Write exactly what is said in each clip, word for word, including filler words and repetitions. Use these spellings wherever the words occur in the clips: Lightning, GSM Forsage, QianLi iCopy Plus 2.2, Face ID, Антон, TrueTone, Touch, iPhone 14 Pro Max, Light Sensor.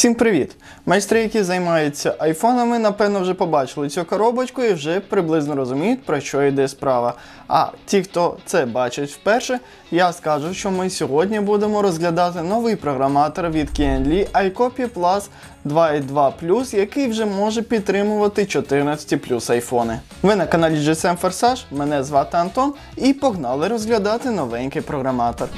Всім привіт! Майстри, які займаються айфонами, напевно вже побачили цю коробочку і вже приблизно розуміють, про що йде справа. А ті, хто це бачить вперше, я скажу, що ми сьогодні будемо розглядати новий програматор від QianLi iCopy Plus два і два плюс, який вже може підтримувати чотирнадцять плюс айфони. Ви на каналі джі ес ем Forsage, мене звати Антон, і погнали розглядати новенький програматор.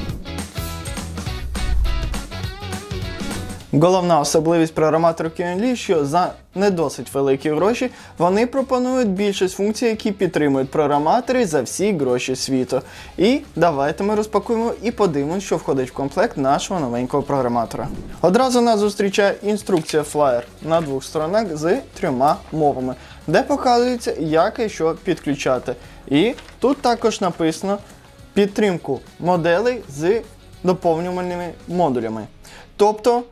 Головна особливість програматору QianLi, що за не досить великі гроші вони пропонують більшість функцій, які підтримують програматори за всі гроші світу. І давайте ми розпакуємо і подивимося, що входить в комплект нашого новенького програматора. Одразу нас зустрічає інструкція флаєр на двох сторонах з трьома мовами, де показується, як і що підключати. І тут також написано підтримку моделей з доповнювальними модулями. Тобто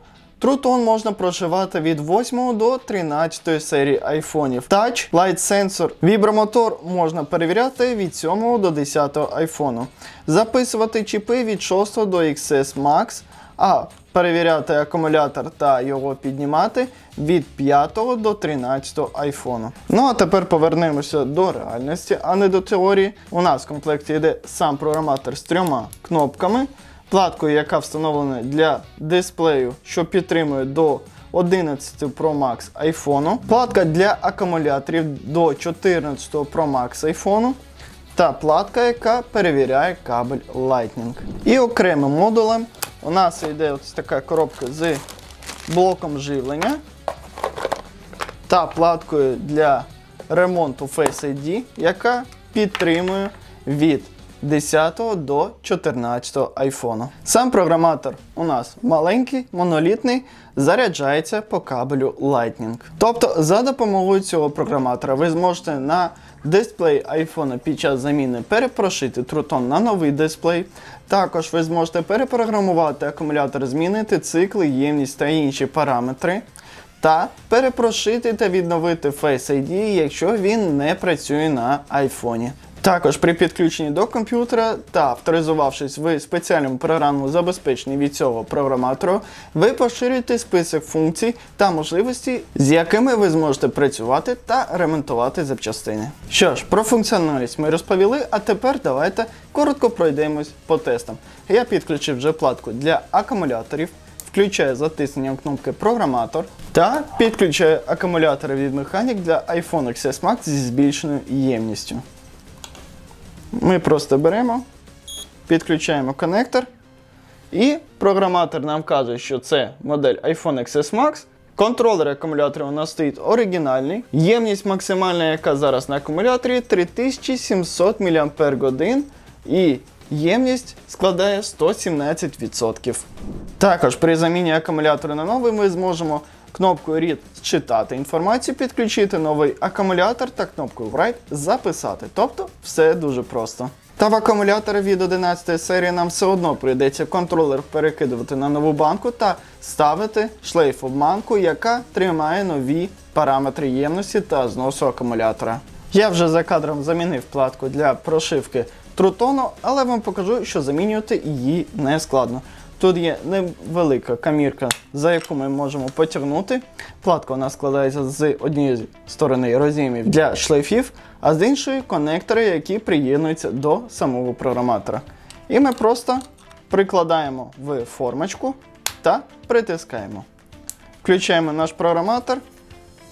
TrueTone можна прошивати від восьмої до тринадцятої серії айфонів. Touch, Light Sensor, вібромотор можна перевіряти від сьомого до десятого айфону. Записувати чіпи від шостого до ікс ес Max, а перевіряти акумулятор та його піднімати від п'ятого до тринадцятого айфону. Ну а тепер повернемося до реальності, а не до теорії. У нас в комплекті йде сам програматор з трьома кнопками, платкою, яка встановлена для дисплею, що підтримує до одинадцятого Pro Max айфону, платка для акумуляторів до чотирнадцятого Pro Max айфону та платка, яка перевіряє кабель Lightning. І окремим модулем у нас йде ось така коробка з блоком живлення та платкою для ремонту Face ай ді, яка підтримує від десятого до чотирнадцятого айфону. Сам програматор у нас маленький, монолітний, заряджається по кабелю Lightning. Тобто за допомогою цього програматора ви зможете на дисплей айфона під час заміни перепрошити TrueTone на новий дисплей. Також ви зможете перепрограмувати акумулятор, змінити цикли, ємність та інші параметри. Та перепрошити та відновити Face ай ді, якщо він не працює на айфоні. Також при підключенні до комп'ютера та авторизувавшись в спеціальному програмному забезпеченні від цього програматору, ви поширюєте список функцій та можливостей, з якими ви зможете працювати та ремонтувати запчастини. Що ж, про функціональність ми розповіли, а тепер давайте коротко пройдемось по тестам. Я підключив вже платку для акумуляторів, включаю затисненням кнопки «Програматор» та підключаю акумулятори від механік для iPhone ікс ес Max зі збільшеною ємністю. Ми просто беремо, підключаємо коннектор, і програматор нам вказує, що це модель iPhone ікс ес Max. Контролер акумулятора у нас стоїть оригінальний. Ємність максимальна, яка зараз на акумуляторі, три тисячі сімсот мАч, і ємність складає сто сімнадцять відсотків. Також при заміні акумулятора на новий ми зможемо кнопкою Read «Читати інформацію», підключити новий акумулятор та кнопкою Write «Записати». Тобто все дуже просто. Та в акумулятори від одинадцятої серії нам все одно прийдеться контролер перекидувати на нову банку та ставити шлейфобманку, яка тримає нові параметри ємності та зносу акумулятора. Я вже за кадром замінив платку для прошивки TrueTone, але вам покажу, що замінювати її не складно. Тут є невелика камірка, за яку ми можемо потягнути. Платка у нас складається з однієї сторони роз'ємів для шлейфів, а з іншої конектори, які приєднуються до самого програматора. І ми просто прикладаємо в формочку та притискаємо. Включаємо наш програматор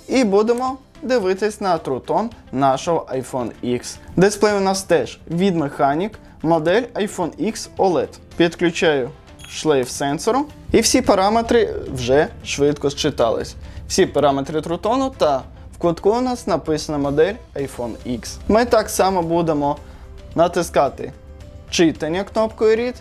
і будемо дивитись на TrueTone нашого iPhone ікс. Дисплей у нас теж від механік, модель iPhone ікс о лед. Підключаю шлейф сенсору, і всі параметри вже швидко зчитались. Всі параметри TrueTone, та в кутку у нас написана модель iPhone ікс. Ми так само будемо натискати читання кнопкою Read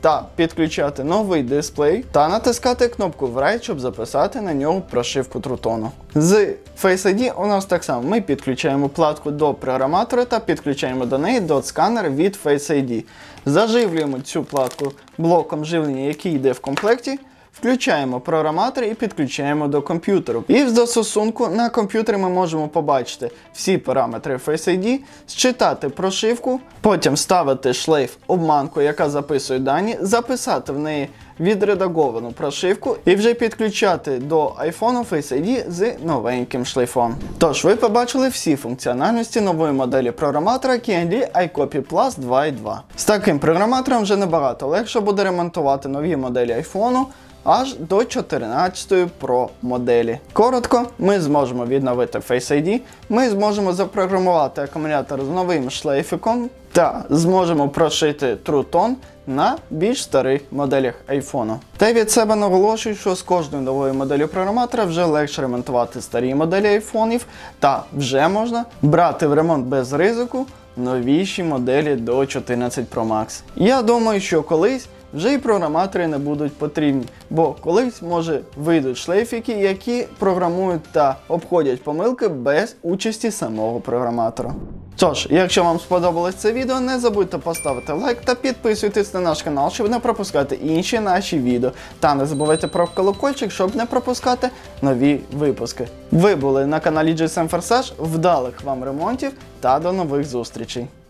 та підключати новий дисплей та натискати кнопку Write, щоб записати на нього прошивку TrueTone. З Face ай ді у нас так само. Ми підключаємо платку до програматора та підключаємо до неї дот-сканер від Face ай ді. Заживлюємо цю платку блоком живлення, який йде в комплекті, включаємо програматор і підключаємо до комп'ютеру. І в застосунку на комп'ютері ми можемо побачити всі параметри Face ай ді, зчитати прошивку, потім ставити шлейф-обманку, яка записує дані, записати в неї відредаговану прошивку і вже підключати до iPhone Face ай ді з новеньким шлейфом. Тож ви побачили всі функціональності нової моделі програматора QianLi iCopy Plus два і два. З таким програматором вже набагато легше буде ремонтувати нові моделі iPhone, аж до чотирнадцятої Pro моделі. Коротко, ми зможемо відновити Face ай ді, ми зможемо запрограмувати акумулятор з новим шлейфиком та зможемо прошити TrueTone на більш старих моделях iPhone. Та й від себе наголошую, що з кожною новою моделлю програматора вже легше ремонтувати старі моделі айфонів та вже можна брати в ремонт без ризику новіші моделі до чотирнадцятого Pro Max. Я думаю, що колись вже і програматори не будуть потрібні, бо колись, може, вийдуть шлейфіки, які програмують та обходять помилки без участі самого програматора. Тож, якщо вам сподобалось це відео, не забудьте поставити лайк та підписуйтесь на наш канал, щоб не пропускати інші наші відео. Та не забувайте про колокольчик, щоб не пропускати нові випуски. Ви були на каналі джі ес ем Forsage, вдалих вам ремонтів та до нових зустрічей!